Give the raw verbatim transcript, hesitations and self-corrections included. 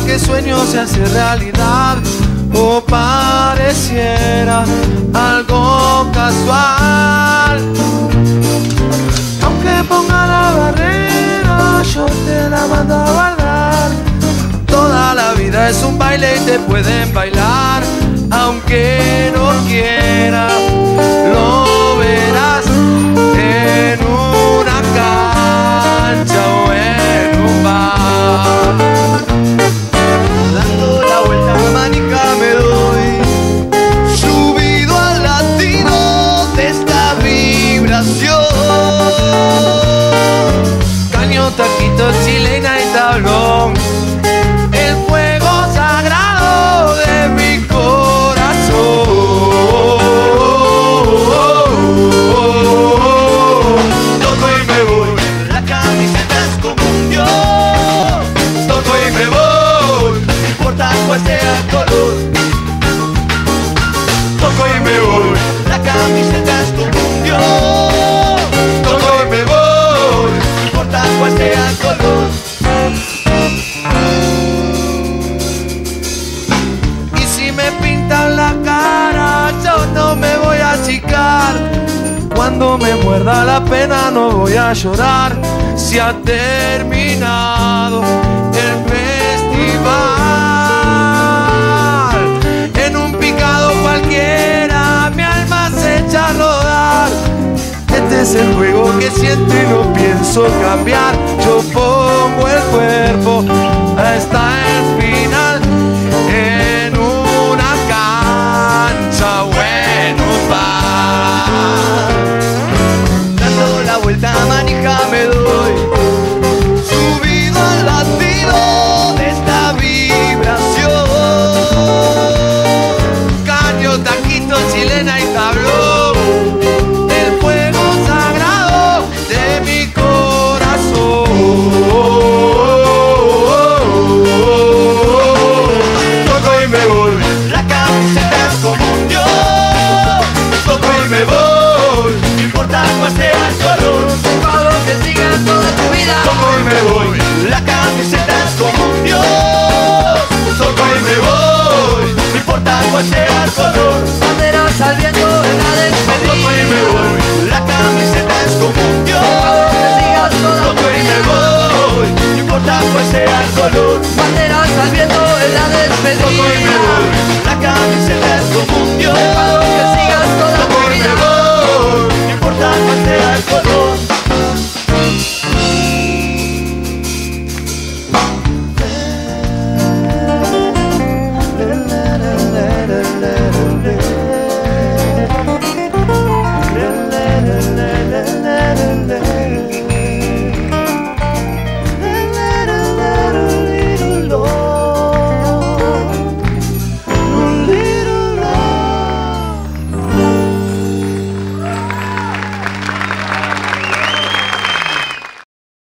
hasta que sueño se hace realidad, o pareciera algo casual. Aunque ponga la barrera, yo te la mando a guardar. Toda la vida es un baile y te pueden bailar, aunque no quiera, lo verás en una cancha o en un bar. Dando la vuelta mamánica me doy, subido al latido de esta vibración. Caño, taquito, chilena y tablón, el fuego sagrado de mi corazón. Toco y me voy, la camiseta es como un dios. Toco y me voy, no importa cuál sea el color. Toco y me voy, la camiseta es como un dios. Toco y me voy, no importa cuál sea el color. Cuando me muerda la pena no voy a llorar, si ha terminado el festival. En un picado cualquiera mi alma se echa a rodar. Este es el juego que siento y no pienso cambiar. Yo pongo el cuerpo hasta el final, en una cancha o en un bar. Vuelta manija me doy, subido al latido de esta vibración. Caño, taquito, chilena y tablón, el fuego sagrado de mi corazón. Toco y me voy, la camiseta es como un dios. Toco y me voy, no importa cuál sea el color. Toco y me voy, la camiseta es como un dios. Toco y me voy, no importa cuál sea el color. Banderas al viento en la despedida. Toco y me voy, la camiseta es como un dios. Toco y me voy, no importa cuál sea el color. Banderas al viento en la despedida. Toco y me voy, la camiseta.